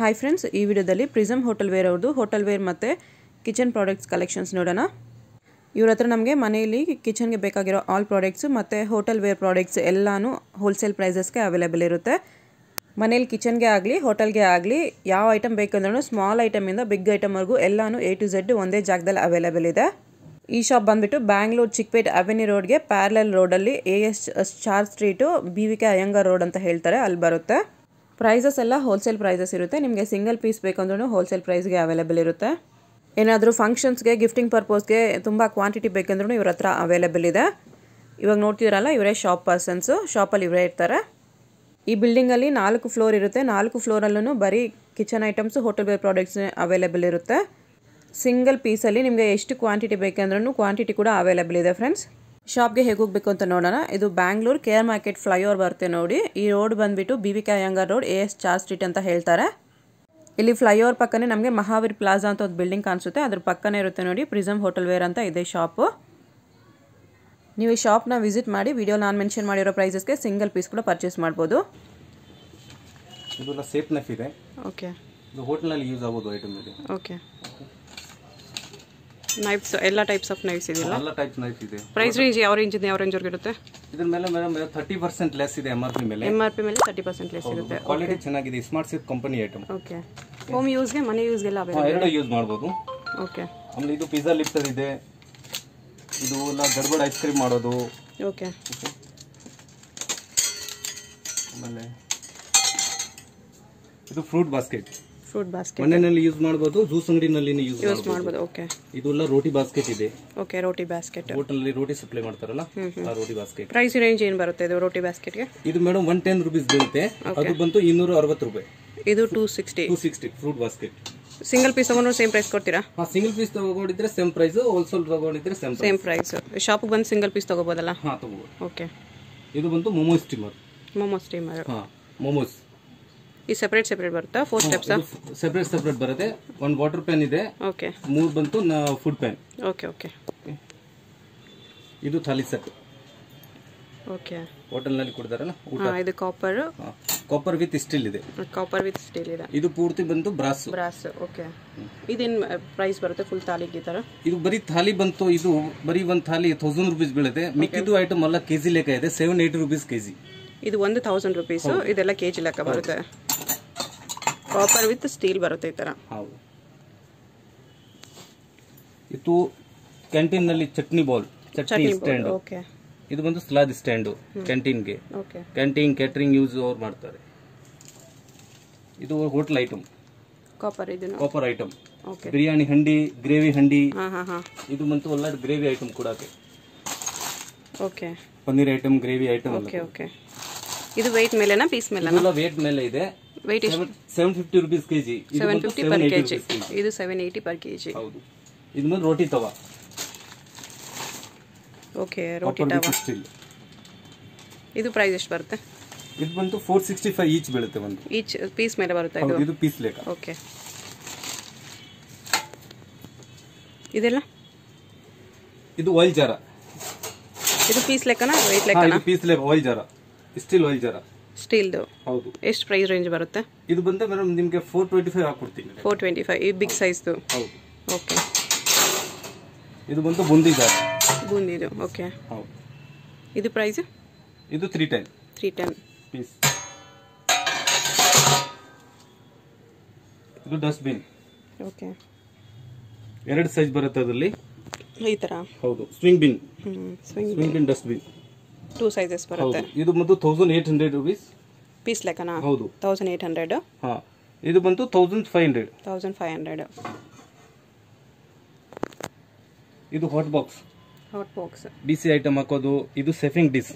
हाय friends ಈ ವಿಡಿಯೋದಲ್ಲಿ prism होटेलवेर ಅವರದು ಹೋಟೆಲ್ವೇರ್ ಮತ್ತೆ ಕಿಚನ್ ಪ್ರಾಡಕ್ಟ್ಸ್ ಕಲೆಕ್ಷನ್ಸ್ ನೋಡೋಣ। ಇವರ ಹತ್ರ ನಮಗೆ ಮನೆಯಲ್ಲಿ ಕಿಚನ್ ಗೆ ಬೇಕಾಗಿರೋ ಆಲ್ ಪ್ರಾಡಕ್ಟ್ಸ್ ಮತ್ತೆ ಹೋಟೆಲ್ವೇರ್ ಪ್ರಾಡಕ್ಟ್ಸ್ ಎಲ್ಲಾನು ಹೋಲ್ಸೇಲ್ ಪ್ರೈಸಸ್ ಗೆ ಅವೈಲೇಬಲ್ ಇರುತ್ತೆ। ಮನೆಯಲ್ಲಿ ಕಿಚನ್ ಗೆ ಆಗಲಿ ಹೋಟೆಲ್ ಗೆ ಆಗಲಿ ಯಾವ ಐಟಂ ಬೇಕಂದ್ರೂ ಸ್ಮಾಲ್ ಐಟಂ ಇಂದ ಬಿಗ್ ಐಟಂ ವರೆಗೂ ಎಲ್ಲಾನು A to Z ಒಂದೇ ಜಾಗದಲ್ಲಿ ಅವೈಲೇಬಲ್ ಇದೆ। ಈ ಶಾಪ್ ಬಂದ್ಬಿಟ್ಟು ಬ್ಯಾಂಗ್ಳೂರ್ ಚಿಕ್ಪೇಟ್ ಅವೆನ್ಯೂ ರೋಡ್ ಗೆ ಪ್ಯಾರಲಲ್ ರೋಡ್ ಅಲ್ಲಿ A S Char street BVK Iyengar road ಅಂತ ಹೇಳ್ತಾರೆ, ಅಲ್ಲಿ ಬರುತ್ತೆ। ಪ್ರೈಸಸ್ ಎಲ್ಲ ಹೋಲ್ಸೇಲ್ ಪ್ರೈಸಸ್ ಇರುತ್ತೆ। ನಿಮಗೆ ಸಿಂಗಲ್ ಪೀಸ್ ಬೇಕಂದ್ರೂ ಹೋಲ್ಸೇಲ್ ಪ್ರೈಸ್ ಗೆ ಅವೈಲೇಬಲ್ ಇರುತ್ತೆ। ಏನಾದರೂ ಫಂಕ್ಷನ್ಸ್ ಗೆ ಗಿಫ್ಟಿಂಗ್ ಪರ್ಪಸ್ ಗೆ ತುಂಬಾ ಕ್ವಾಂಟಿಟಿ ಬೇಕಂದ್ರೂ ಇವರತ್ರ ಅವೈಲೇಬಲ್ ಇದೆ। ಇವಾಗ ನೋಡ್ತಿದ್ರಲ್ಲ ಇವರೇ ಶಾಪ್ ಪರ್ಸನ್ಸ್, ಶಾಪ್ ಅಲ್ಲಿ ಇವರೇ ಇರ್ತಾರೆ। ಈ ಬಿಲ್ಡಿಂಗ್ ಅಲ್ಲಿ 4 ಫ್ಲೋರ್ ಇರುತ್ತೆ, 4 ಫ್ಲೋರ್ ಅಲ್ಲೂ ಬರೀ kitchen items hotel ware products available ಇರುತ್ತೆ। ಸಿಂಗಲ್ ಪೀಸ್ ಅಲ್ಲಿ ನಿಮಗೆ ಎಷ್ಟು ಕ್ವಾಂಟಿಟಿ ಬೇಕಂದ್ರೂ ಕ್ವಾಂಟಿಟಿ ಕೂಡ ಅವೈಲೇಬಲ್ ಇದೆ। ಫ್ರೆಂಡ್ಸ್ ಶಾಪ್ ಗೆ ಹೇಗೆ ಹೋಗಬೇಕು ಅಂತ ನೋಡೋಣ। ಇದು ಬ್ಯಾಂಗ್ಳೂರ್ ಕೇರ್ ಮಾರ್ಕೆಟ್ ಫ್ಲೈಓವರ್ ಬರುತ್ತೆ ನೋಡಿ, ಈ ರೋಡ್ ಬಂದ್ಬಿಟ್ಟು BVK Iyengar road A S Char street ಅಂತ ಹೇಳ್ತಾರೆ। ಇಲ್ಲಿ ಫ್ಲೈಓವರ್ ಪಕ್ಕನೆ ನಮಗೆ ಮಹಾವೀರ್ ಪ್ಲಾಜಾ ಅಂತ ಒಂದು ಬಿಲ್ಡಿಂಗ್ ಕಾಣಿಸುತ್ತೆ, ಅದರ ಪಕ್ಕನೆ ಇರುತ್ತೆ ನೋಡಿ ಪ್ರಿಸಮ್ ಹೋಟೆಲ್ವೇರ್ ಅಂತ ಇದೆ ಶಾಪ್। ನೀವು ಈ ಶಾಪ್ ನ ವಿಸಿಟ್ ಮಾಡಿ ವಿಡಿಯೋ ನಾನು ಮೆನ್ಷನ್ ಮಾಡಿರೋ ಪ್ರೈಸಸ್ ಗೆ ಸಿಂಗಲ್ ಪೀಸ್ ಕೂಡ ಪರ್ಚೇಸ್ ಮಾಡಬಹುದು। ಇದಲ್ಲ ಸೇಫ್ ನಫ್ ಇದೆ, ಓಕೆ ಇದು ಹೋಟೆಲ್ ಅಲ್ಲಿ ಯೂಸ್ ಆಗೋದು ಐಟಂ ಇದೆ। ಓಕೆ ನೈಫ್ಸ್ ಎಲ್ಲ ಟೈಪ್ಸ್ ಆಫ್ ನೈಫ್ಸ್ ಇದೆ, ಎಲ್ಲ ಟೈಪ್ಸ್ ನೈಫ್ ಇದೆ। ಪ್ರೈಸ್ ರೇಂಜ್ ಯಾವ ರೇಂಜ್ ವರೆಗೆ ಇರುತ್ತೆ? ಇದರ ಮೇಲೆ ಮೇಡಂ 30% ಲೆಸ್ ಇದೆ MRP ಮೇಲೆ, MRP ಮೇಲೆ 30% ಲೆಸ್ ಇರುತ್ತೆ। ಕ್ವಾಲಿಟಿ ಚೆನ್ನಾಗಿದೆ, smart SIP company item. Okay home use ಗೆ ಮನೆ ಯೂಸ್ ಗೆ ಎಲ್ಲ ಅವೈಲೇಬಲ್, ಎರಡು ಯೂಸ್ ಮಾಡಬಹುದು। ಓಕೆ ಆಮೇಲೆ ಇದು ಪಿಜ್ಜಾ ಲಿಫ್ಟರ್ ಇದೆ, ಇದು ಎಲ್ಲ ಗಡಬಡ ಐಸ್ ಕ್ರೀಮ್ ಮಾಡೋದು। ಓಕೆ ಆಮೇಲೆ ಇದು ಫ್ರೂಟ್ ಬಾಸ್ಕೆಟ್, ಫ್ರೂಟ್ ಬಾಸ್ಕೆಟ್ ಮನೆಯಲ್ಲಿ ಯೂಸ್ ಮಾಡಬಹುದು, ಜ್ಯೂಸ್ ಅಂಗಡಿನಲ್ಲಿ ಯೂಸ್ ಮಾಡಬಹುದು। ಓಕೆ ಇದಲ್ಲ ರೋಟಿ ಬಾಸ್ಕೆಟ್ ಇದೆ, ಓಕೆ ರೋಟಿ ಬಾಸ್ಕೆಟ್ ಹೋಟೆಲ್ ಅಲ್ಲಿ ರೋಟಿ ಸಪ್ಲೈ ಮಾಡ್ತಾರಲ್ಲ ಆ ರೋಟಿ ಬಾಸ್ಕೆಟ್। ಪ್ರೈಸ್ ರೇಂಜ್ ಏನು ಬರುತ್ತೆ ಇದು ರೋಟಿ ಬಾಸ್ಕೆಟ್ ಗೆ? ಇದು ಮೇಡಂ 110 ರೂಪಾಯಿ ಬೀಳುತ್ತೆ, ಅದು ಬಂತು 260 ರೂಪಾಯಿ, ಇದು 260 ಫ್ರೂಟ್ ಬಾಸ್ಕೆಟ್। ಸಿಂಗಲ್ ಪೀಸ್ ತಗೊಂಡ್ರೆ ಸೇಮ್ ಪ್ರೈಸ್ ಕೊಡ್ತೀರಾ? ಹಾ ಸಿಂಗಲ್ ಪೀಸ್ ತಗೊಂಡಿದ್ರೆ ಸೇಮ್ ಪ್ರೈಸ್, ಹೋಲ್ಸೇಲ್ ತಗೊಂಡಿದ್ರೆ ಸೇಮ್ ಪ್ರೈಸ್। ಶಾಪ್ ಗೆ ಬಂದು ಸಿಂಗಲ್ ಪೀಸ್ ತಗೋಬಹುದಲ್ಲ? ಹಾ ತಗೋಬಹುದು। ಓಕೆ ಇದು ಬಂತು ಮೊಮೋ ಸ್ಟೀಮರ್ ಹಾ ಮೊಮೋಸ್ ಈ ಸೆಪರೇಟ್ ಬರುತ್ತಾ? 4 ಸ್ಟೆಪ್ಸ್ ಸೆಪರೇಟ್ ಬರುತ್ತೆ। ಒಂದು ವಾಟರ್ ಪ್ಯಾನ್ ಇದೆ, ಓಕೆ ಮೂರು ಬಂತು ಫುಡ್ ಪ್ಯಾನ್। ಓಕೆ ಓಕೆ ಇದು ಥಾಲಿ ಸೆಟ್, ಓಕೆ ಹೋಟೆಲ್ ನಲ್ಲಿ ಕೊಡ್ತಾರಲ್ಲ ಊಟ। ಹಾ ಇದು ಕಾಪರ್ ವಿತ್ ಸ್ಟೀಲ್ ಇದೆ, ಇದು ಪೂರ್ತಿ ಬಂತು ಬ್ರಾಸ್ ಓಕೆ ಇದೇನ್ ಪ್ರೈಸ್ ಬರುತ್ತೆ ಫುಲ್ ಥಾಲಿ ಗೆ ತರ? ಇದು ಬರಿ ಥಾಲಿ ಬಂತು, ಇದು ಬರಿ ಒಂದು ಥಾಲಿ 1000 ರೂಪಾಯಿ ಬೀಳುತ್ತೆ। ಮಿಕ್ಕಿದು ಐಟಂ ಎಲ್ಲ ಕೆಜಿ ಲೆಕ್ಕ ಇದೆ, 780 ರೂಪಾಯಿ ಕೆಜಿ। ಇದು 1000 ರೂಪಾಯಿ, ಇದೆಲ್ಲ ಕೆಜಿ ಲೆಕ್ಕ ಬರುತ್ತೆ। ಕಾಪರ್ ವಿತ್ ಸ್ಟೀಲ್ ಬರುತ್ತೆ ಈ ತರ। ಹೌದು ಇದು ಕ್ಯಾಂಟೀನ್ ನಲ್ಲಿ chutney bowl, chutney stand, okay ಇದು ಬಂದು ಸಲಾಡ್ ಸ್ಟ್ಯಾಂಡ್ ಕ್ಯಾಂಟೀನ್ ಗೆ, okay canteen catering use over ಮಾಡ್ತಾರೆ। ಇದು ಹೋಟೆಲ್ ಐಟಂ ಕಾಪರ್, ಇದು copper item okay biryani handi, gravy handi, ಇದು ಬಂತು ಎಲ್ಲ ಗ್ರೇವಿ ಐಟಂ ಕೂಡ okay paneer item gravy item okay okay ಇದು weight ಮೇಲೆನಾ ಪೀಸ್ ಮೇಲೆನಾ? ಇದು weight ಮೇಲೆ ಇದೆ, weight 750 ರೂಪಾಯಿ kg, ಇದು 750 per kg, ಇದು 780 per kg। ಹೌದು ಇದು ಒಂದು ರೋಟಿ ತವಾ, ಓಕೆ ರೋಟಿ ತವಾ ಇದು ಪ್ರೈಸ್ ಎಷ್ಟು ಬರುತ್ತೆ? ಇದು ಬಂತು 465 each ಬೀಳುತ್ತೆ, ಒಂದು each ಪೀಸ್ ಮೇಲೆ ಬರುತ್ತೆ ಇದು, ಇದು ಪೀಸ್ ಲೆಕ್ಕ ಓಕೆ। ಇದೆಲ್ಲ ಇದು ಆಯಿಲ್ ಜಾರ, ಇದು ಪೀಸ್ ಲೆಕ್ಕನಾ weight ಲೆಕ್ಕನಾ? ಇದು ಪೀಸ್ ಲೆಕ್ಕ ಆಯಿಲ್ ಜಾರ, ಸ್ಟೀಲ್ ಆಯಿಲ್ ಜಾರ, ಸ್ಟೀಲ್ ದು ಹೌದು। ಎಷ್ಟು ಪ್ರೈಸ್ ರೇಂಜ್ ಬರುತ್ತೆ? ಇದು ಬಂದೆ ಮೇಡಂ ನಿಮಗೆ 425 ಹಾಕಿ ಕೊಡ್ತೀನಿ, 425 ಈ ಬಿಗ್ ಸೈಜ್ ದು ಹೌದು ಓಕೆ। ಇದು ಬಂತು ಬೂಂದಿ ಜಾರ, ಬೂಂದಿ ದು ಓಕೆ ಹೌದು, ಇದು ಪ್ರೈಸ್ ಇದು 310 ಪೀಸ್। ಇದು ಡಸ್ಟ್ ಬಿನ್ ಓಕೆ, ಎರಡು ಸೈಜ್ ಬರುತ್ತೆ ಅದರಲ್ಲಿ ಈ ತರ ಹೌದು, swing bin dust bin two sizes ಬರುತ್ತೆ। ಇದು ಬಂತು 1800 ರೂಪೀಸ್ ಪೀಸ್ ಲೆಕ್ಕನಾ? ಹೌದು 1800 ಹಾ ಇದು ಬಂತು 1500 ಇದು ಹಾಟ್ ಬಾಕ್ಸ್ ಬಿಸಿ ಐಟಂ ಹಾಕೋದು, ಇದು chafing dish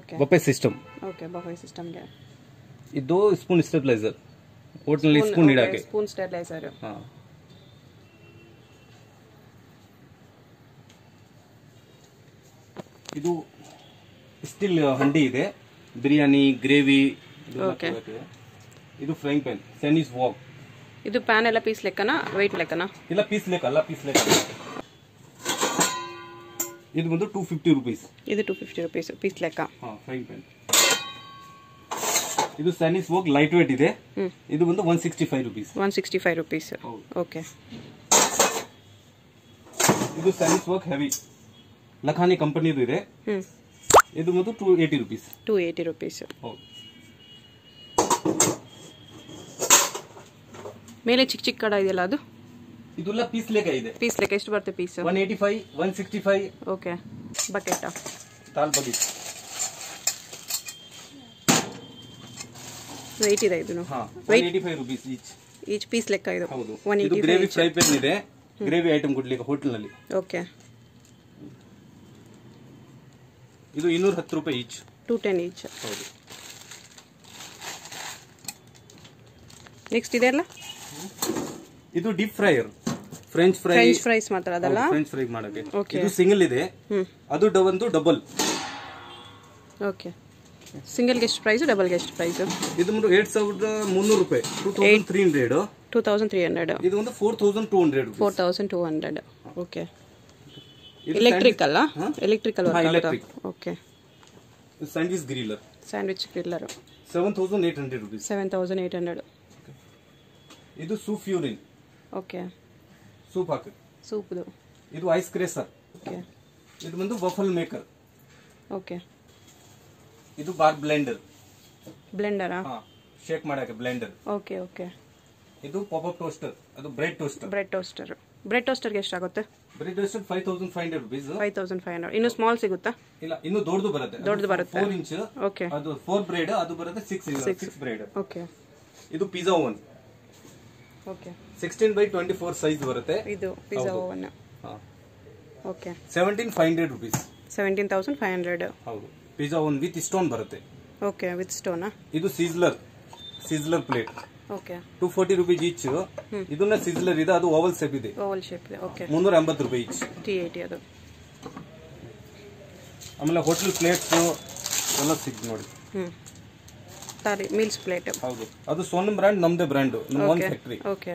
okay buffet system ಗೆ, ಇದು ಸ್ಪೂನ್ ಸ್ಟೇಬಿಲೈಸರ್ ಹೋಟೆಲ್ ನಲ್ಲಿ ಸ್ಪೂನ್ ಇಡಕ್ಕೆ ಹಾ ಇದು ಸ್ಟೀಲ್ ಹಂಡಿ ಇದೆ, ಬಿರಿಯಾನಿ ಗ್ರೇವಿ ಓಕೆ, ಇದು ಫ್ರೈಂಗ್ ಪ್ಯಾನ್ ಸ್ಯಾಂಡ್ವಿಚ್ ವಾಕ್, ಇದು ಪ್ಯಾನ್ ಎಲ್ಲ ಪೀಸ್ ಲೆಕ್ಕನಾ weight ಲೆಕ್ಕನಾ? ಇಲ್ಲ ಪೀಸ್ ಲೆಕ್ಕ ಇದು ಬಂದು 250 ರೂಪಾಯಿ, ಇದು 250 ರೂಪಾಯಿ ಪೀಸ್ ಲೆಕ್ಕ ಹಾ ಫ್ರೈಂಗ್ ಪ್ಯಾನ್। ಇದು ಸ್ಯಾನಿಸ್ ವರ್ಕ್ ಲೈಟ್ weight ಇದೆ. ಇದು ಬಂದು 165 ರೂಪಾಯಿ. ಓಕೆ. ಇದು ಸ್ಯಾನಿಸ್ ವರ್ಕ್ ಹೆವಿ ಲಖಾನಿ ಕಂಪನಿ ಇದೆ. ಇದು ಬಂದು 280 ರೂಪಾಯಿ. ಹೌದು. ಮೇಲೆ ಚಿಕ್ಕ ಚಿಕ್ಕ ಕಡ ಇದೆಲ್ಲ ಅದು ಇದುಲ್ಲ ಪೀಸ್ ಲೇಕ ಇದೆ. ಪೀಸ್ ಲೇಕ ಎಷ್ಟು ಬರುತ್ತೆ ಪೀಸ್? 185 165. ಓಕೆ. ಬಕೆಟ್ ದಾಲ್ ಬಕೆಟ್ ರೇಟ್ ಇದೆ ಇದು. ಹಾ 185 ರೂಪಾಯಿ each ಪೀಸ್ ಲೇಕ ಇದೆ. ಹೌದು. ಇದು ಗ್ರೇವಿ ಫ್ರೈ ಪ್ಯಾನ್ ಇದೆ. ಗ್ರೇವಿ ಐಟಂ ಕೊಡ್ಲಿಕ್ಕೆ ಹೋಟೆಲ್ ನಲ್ಲಿ. ಓಕೆ. ಇದು 210 ರೂಪಾಯಿ each. 210 each. ಹೌದು. ನೆಕ್ಸ್ಟ್ ಇದೆಲ್ಲ ಇದು ಡೀಪ್ ಫ್ರೈಯರ್ ಫ್ರೆಂಚ್ ಫ್ರೈಸ್ ಮಾತ್ರ ಅದಲ್ಲ ಫ್ರೆಂಚ್ ಫ್ರೈ ಮಾಡೋಕೆ. ಇದು ಸಿಂಗಲ್ ಇದೆ. ಅದು ಡಬಲ್. ಓಕೆ. ಸಿಂಗಲ್ ಗೆ ಎಷ್ಟು ಪ್ರೈಸ್ ಡಬಲ್ ಗೆ ಎಷ್ಟು ಪ್ರೈಸ್? ಇದು 8300 ರೂಪಾಯಿ. 2300. ಇದು 4200. Okay. Electrical electrical. Okay. Sandwich griller 7800 ರೂಪಾಯಿ. 7800. ಇದು ಸೂಪ್ ಯೂರಿನ್. ಓಕೆ. ಸೂಪ್ ಹಾಕಿ ಸೂಪ್ ಇದು. ಇದು ಐಸ್ ಕ್ರೇಸರ್. ಓಕೆ. ಇದು ಬಂದು ವಫಲ್ ಮೇಕರ್. ಓಕೆ. ಇದು ಬಾರ್ ಬ್ಲೆಂಡರ್ ಹಾ ಶೇಕ್ ಮಾಡಕ್ಕೆ ಬ್ಲೆಂಡರ್. Okay okay. ಇದು ಪಾಪ್ ಅಪ್ ಟೋಸ್ಟರ್. ಅದು ಬ್ರೆಡ್ ಟೋಸ್ಟರ್ ಗೆ ಎಷ್ಟು ಆಗುತ್ತೆ? ಬ್ರೆಡ್ ಟೋಸ್ಟರ್ 5500 ರೂಪಾಯಿ. 5500. ಇನ್ನು ಸ್ಮಾಲ್ ಸಿಗುತ್ತಾ? ಇಲ್ಲ, ಇನ್ನು ದೊಡ್ಡದು ಬರುತ್ತೆ 4 ಇಂಚ್. ಓಕೆ. ಅದು 4 ಬ್ರೆಡ್ ಅದು ಬರುತ್ತೆ 6 ಬ್ರೆಡ್. ಓಕೆ. ಇದು ಪಿಜ್ಜಾ ಓವನ್. ಓಕೆ. 16/24 ಸೈಜ್ ಬರುತ್ತೆ ಇದು ಪಿಜ್ಜಾ ಓವನ್. ಹಾ. ಓಕೆ. 17500 ರೂಪಾಯಿ. 17500. ಹೌದು. ಪಿಜ್ಜಾ ಓವನ್ ವಿತ್ ಸ್ಟೋನ್ ಬರುತ್ತೆ. ಓಕೆ. With stone. ಇದು ಸಿzzler ಪ್ಲೇಟ್. ಓಕೆ. 240 ರೂಪಾಯಿ each. ಇದನ್ನ ಸಿzzler ಇದೆ. ಅದು ಓವಲ್ ಶೇಪ್ ಇದೆ. ಓಕೆ. 380 ರೂಪಾಯಿ each. 380 ಅದು. ಆಮೇಲೆ ಹೋಟೆಲ್ ಪ್ಲೇಟ್ಸ್ ಎಲ್ಲ ಸಿಗ್ ನೋಡಿ. ತಾರಿ ಮೀಲ್ಸ್ ಪ್ಲೇಟ್. ಹೌದು. ಅದು ಸೋನಂ ಬ್ರಾಂಡ್ ನಮ್ದೇ ಬ್ರಾಂಡ್ ನಮ್ಮ ಓನ್ ಫ್ಯಾಕ್ಟರಿ. ಓಕೆ.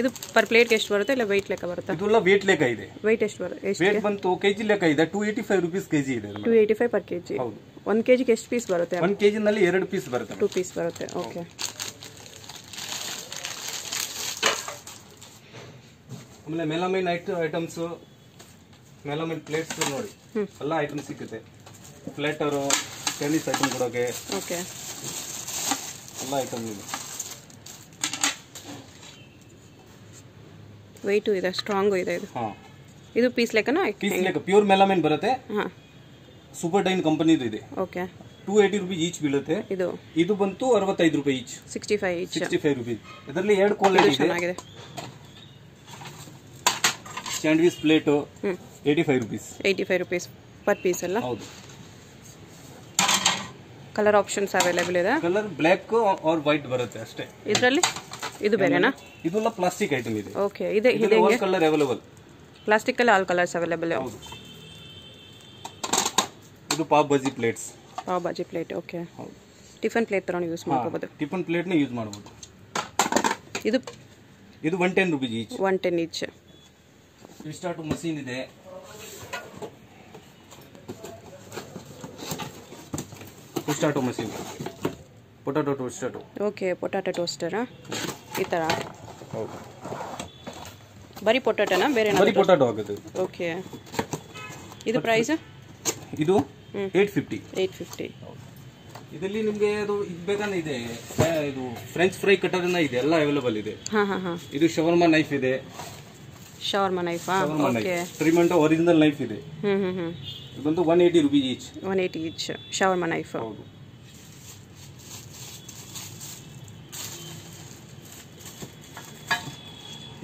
ಇದು ಪರ್ ಪ್ಲೇಟ್ ಗೆ ಎಷ್ಟು ಬರುತ್ತೆ? ಇಲ್ಲ weight ಲೆಕ್ಕ ಬರುತ್ತೆ. ಇದಲ್ಲ weight ಲೆಕ್ಕ ಇದೆ. weight ಎಷ್ಟು ಬರುತ್ತೆ? weight ಬಂತು kg ಲೆಕ್ಕ ಇದೆ. 285 ರೂಪಾಯಿ kg ಇದೆ. 285 per kg. ಹೌದು. 1 kg ಗೆ ಎಷ್ಟು ಪೀಸ್ ಬರುತ್ತೆ? 1 kg ನಲ್ಲಿ 2 ಪೀಸ್ ಬರುತ್ತೆ. 2 ಪೀಸ್ ಬರುತ್ತೆ. ಓಕೆ. ಆಮೇಲೆ ಮೆಲಮೈನ್ ಐಟಮ್ಸ್ ಮೆಲಮೈನ್ ಪ್ಲೇಟ್ಸ್ ನೋಡಿ. ಎಲ್ಲಾ ಐಟಮ್ಸ್ ಸಿಗುತ್ತೆ. ಪ್ಲೇಟರ್ ಟೆನಿಸ್ ಐಟಮ್ ಕೊಡೋಕೆ. ಓಕೆ. ಎಲ್ಲ ಐಟಮ್ ಇದೆ. weight ಇದೆ, ಸ್ಟ್ರಾಂಗ್ ಇದೆ ಇದು. ಹಾ. ಇದು ಪೀಸ್ ಲೆಕ್ಕನಾ? ಪೀಸ್ ಲೆಕ್ಕ ಪ್ಯೂರ್ ಮೆಲಮೈನ್ ಬರುತ್ತೆ. ಹಾ. ಸೂಪರ್ ಡೈನ್ ಕಂಪನಿ ಇದೆ. ಓಕೆ. 280 ರೂಪಾಯಿ each ಬೀಳುತ್ತೆ. ಇದು ಬಂತು 65 ರೂಪಾಯಿ each. 65 ರೂಪಾಯಿ. ಇದರಲ್ಲಿ ಎರಡು ಕ್ವಾಲಿಟಿ ಇದೆ. ಸ್ಯಾಂಡ್ವಿಚ್ ಪ್ಲೇಟ್ 85 ರೂಪಾಯಿ ಪರ್ ಪೀಸ್ ಅಲ್ಲ. ಹೌದು. ಕಲರ್ ಆಪ್ಷನ್ಸ್ ಅವೈಲೇಬಲ್ ಇದೆ. ಕಲರ್ ಬ್ಲಾಕ್ ಆರ್ ವೈಟ್ ಬರುತ್ತೆ ಅಷ್ಟೇ. ಇದರಲ್ಲಿ ಇದು ಬೇರೆನಾ? ಇದಲ್ಲ ಪ್ಲಾಸ್ಟಿಕ್ ಐಟಂ ಇದೆ. ಓಕೆ. ಇದೆ ಇದೆ ಆಲ್ ಕಲರ್ ಅವೈಲೇಬಲ್. ಪ್ಲಾಸ್ಟಿಕ್ ಅಲ್ಲಿ ಆಲ್ ಕಲರ್ಸ್ ಅವೈಲೇಬಲ್. ಹೌದು. ಇದು ಪಾವ್ ಬಾಜಿ ಪ್ಲೇಟ್. ಓಕೆ. ಹೌದು. ಟಿಫನ್ ಪ್ಲೇಟ್ ತರ ಯೂಸ್ ಮಾಡಬಹುದು. ಟಿಫನ್ ಪ್ಲೇಟ್ ನ ಯೂಸ್ ಮಾಡಬಹುದು. ಇದು 110 ರೂಪಾಯಿ each. 110 each. ಸ್ಟಾರ್ಟ್ ಮಷೀನ್ ಇದೆ. Tomato machine. Potato toaster. Okay. Potato toaster ಈ ತರ. ಓಕೆ. ಬರಿ ಪೊಟಾಟೋನಾ ಬೇರೆ? ಬರಿ ಪೊಟಾಟೋ ಆಗುತ್ತೆ. ಓಕೆ. ಇದು ಪ್ರೈಸ್ ಇದು 850. ಇದರಲ್ಲಿ ನಿಮಗೆ ಅದು ಇದ್ಬೇಕಾನ ಇದೆ. ಇದು ಫ್ರೆಂಚ್ ಫ್ರೈ ಕಟರ್ನ ಇದೆ. ಎಲ್ಲ ಅವೈಲೇಬಲ್ ಇದೆ. ಹಾ ಹಾ. ಇದು ಶವರ್ಮಾ ನೈಫ್ ಇದೆ. Shawarma knife. ಓಕೆ. ಟ್ರಿಮೆಂಟೋ ಒರಿಜಿನಲ್ ನೈಫ್ ಇದೆ. ಇದು ಬಂತು 180 ರೂಪಾಯಿ each. 180 each shawarma knife. ಹೌದು.